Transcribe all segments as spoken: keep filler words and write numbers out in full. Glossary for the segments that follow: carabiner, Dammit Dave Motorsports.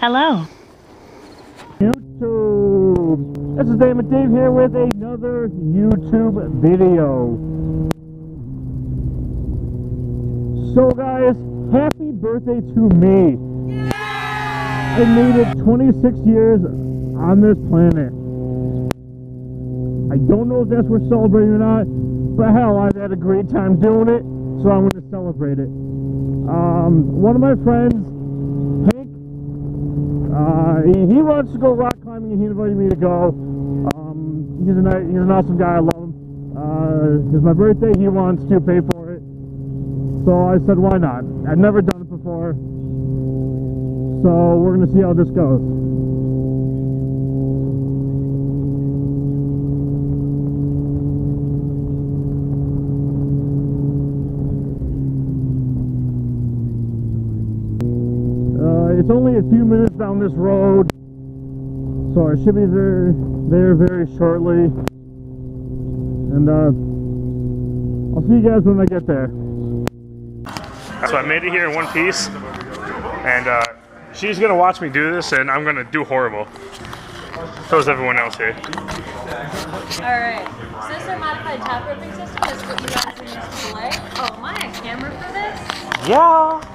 Hello. YouTube. This is Dammit Dave here with another YouTube video. So guys, happy birthday to me. Yay! I made it twenty-six years on this planet. I don't know if that's worth celebrating or not, but hell, I've had a great time doing it, so I'm going to celebrate it. Um, one of my friends, Uh, he, he wants to go rock climbing and he invited me to go. Um, he's, a nice, he's an awesome guy, I love him. Uh, it's my birthday, he wants to pay for it. So I said, why not? I've never done it before. So we're going to see how this goes. It's only a few minutes down this road, so I should be there, there very shortly, and uh, I'll see you guys when I get there. So I made it here in one piece, and uh, she's going to watch me do this, and I'm going to do horrible. So is everyone else here. Alright, so this is a modified top roping system. That's what you guys are using to play. Oh, am I a camera for this? Yeah!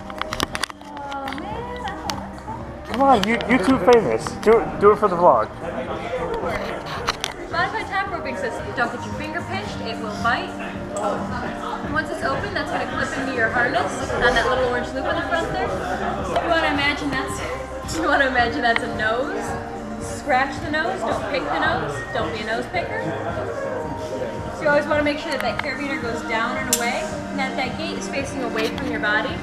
Come on, you, you're too famous. Do it, do it for the vlog. Modified top roping system. Don't get your finger pinched, it will bite. Once it's open, that's going to clip into your harness on that little orange loop on the front there. You want to imagine that's, you want to imagine that's a nose. Scratch the nose, don't pick the nose, don't be a nose picker. So you always want to make sure that that carabiner goes down and away, and that that gate is facing away from your body.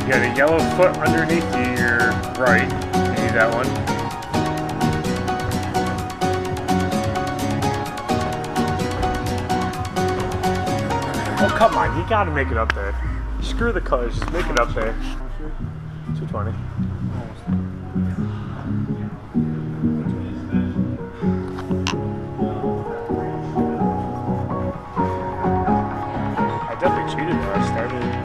You got a yellow foot underneath your right. You need that one. Oh, come on. You got to make it up there. Screw the colors. Just make it up there. two twenty. I definitely cheated when I started.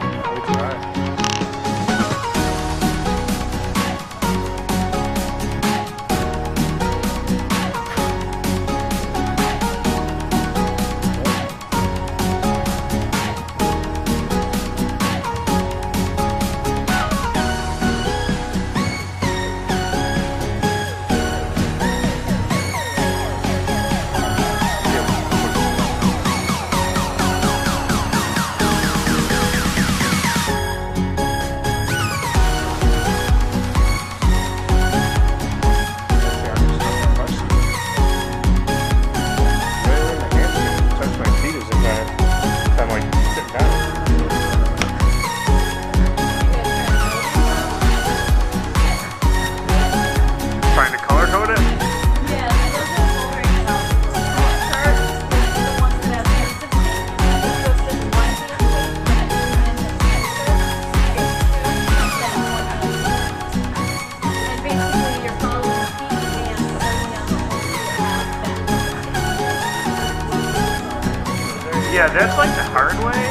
Yeah, that's like the hard way.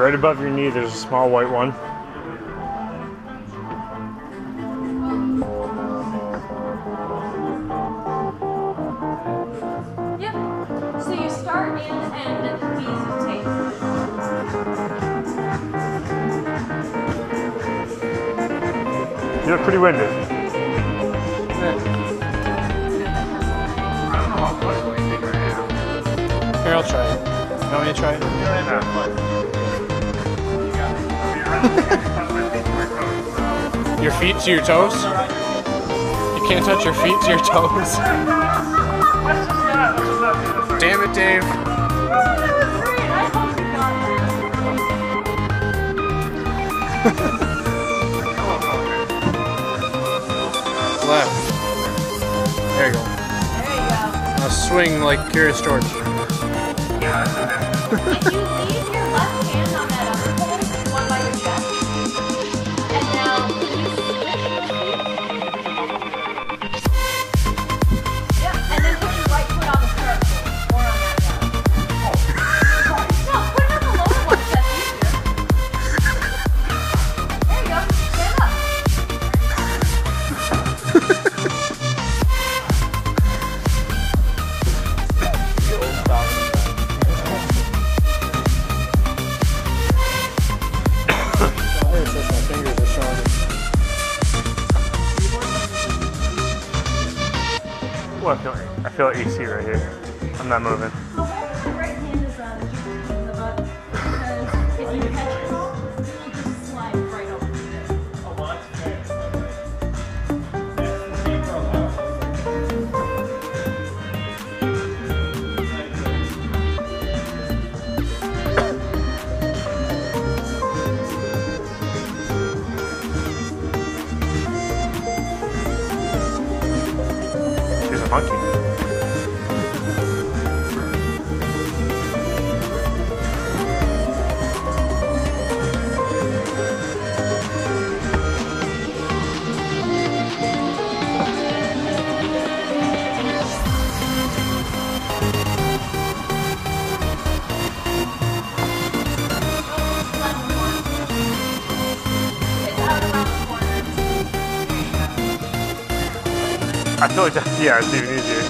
Right above your knee, there's a small white one. You're pretty windy. I don't know how much we figure it out. Here, I'll try it. You want me to try it? Yeah, no. Your feet to your toes? You can't touch your feet to your toes. Damn it, Dave. Left. There you go. There you go. Now swing like Curious George. If you leave your left hand on that other pole, the one by your chest, and now you switch. Yeah, and then put your right foot on the curve or on that one. No, put it on the lower one, that's easier. There you go. Stand up. Oh, I feel, I feel A C right here. I'm not moving. However, your right hand is on the button because if you catch it, you just slide right over monkey. I feel like that, yeah, it's even easier.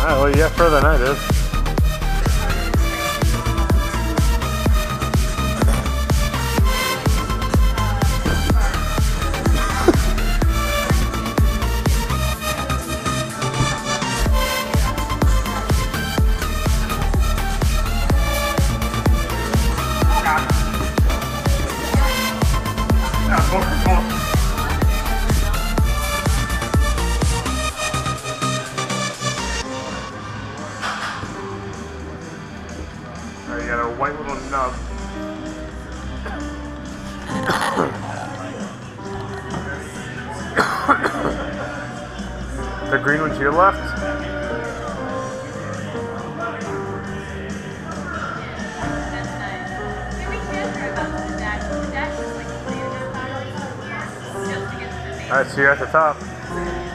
Alright, well you got further than I did. Alright, you got a white little nub. The green one to your left. Alright, so you're at the top.